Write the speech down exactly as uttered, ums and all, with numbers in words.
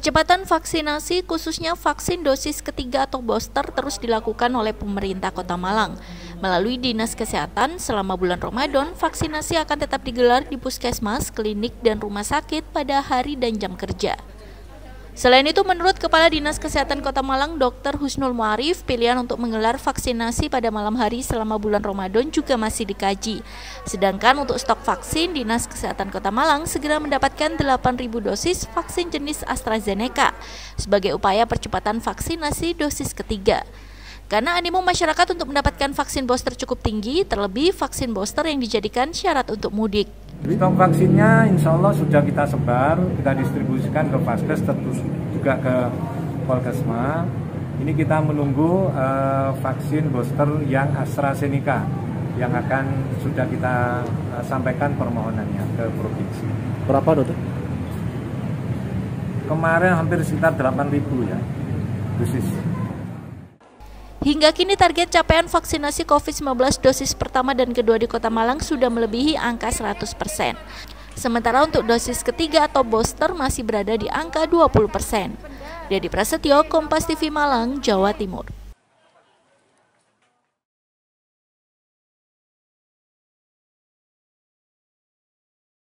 Percepatan vaksinasi, khususnya vaksin dosis ketiga atau booster, terus dilakukan oleh pemerintah Kota Malang. Melalui Dinas Kesehatan, selama bulan Ramadan, vaksinasi akan tetap digelar di puskesmas, klinik, dan rumah sakit pada hari dan jam kerja. Selain itu, menurut Kepala Dinas Kesehatan Kota Malang, Dokter Husnul Muarif, pilihan untuk menggelar vaksinasi pada malam hari selama bulan Ramadan juga masih dikaji. Sedangkan untuk stok vaksin, Dinas Kesehatan Kota Malang segera mendapatkan delapan ribu dosis vaksin jenis AstraZeneca sebagai upaya percepatan vaksinasi dosis ketiga. Karena animo masyarakat untuk mendapatkan vaksin booster cukup tinggi, terlebih vaksin booster yang dijadikan syarat untuk mudik. Stok vaksinnya insya Allah sudah kita sebar, kita distribusikan ke Paskes, terus juga ke Polkesma. Ini kita menunggu uh, vaksin booster yang AstraZeneca yang akan sudah kita uh, sampaikan permohonannya ke provinsi. Berapa, Dokter? Kemarin hampir sekitar delapan ribu ya dosis. Hingga kini target capaian vaksinasi COVID sembilan belas dosis pertama dan kedua di Kota Malang sudah melebihi angka seratus persen. Sementara untuk dosis ketiga atau booster masih berada di angka dua puluh persen. Dedi Prasetyo, Kompas T V Malang, Jawa Timur.